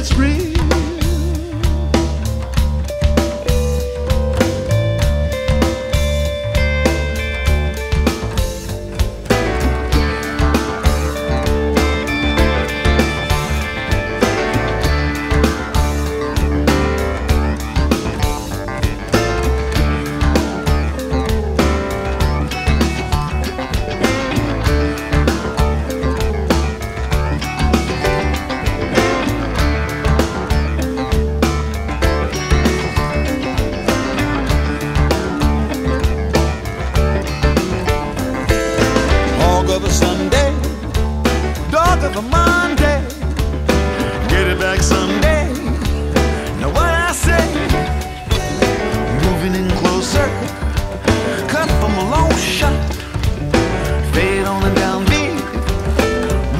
it's real. Of a Sunday, dog of a Monday, get it back Sunday. Now what I say, moving in closer, cut from a long shot, fade on and down beat,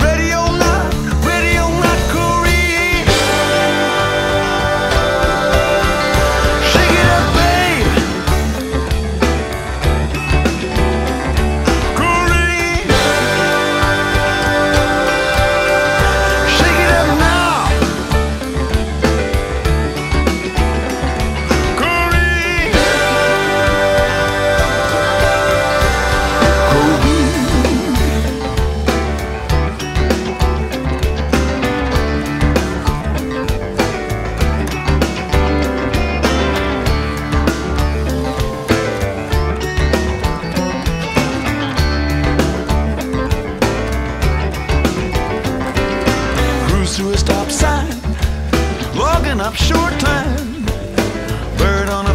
radio not Korea. Shake it up, to a stop sign, logging up short time, bird on a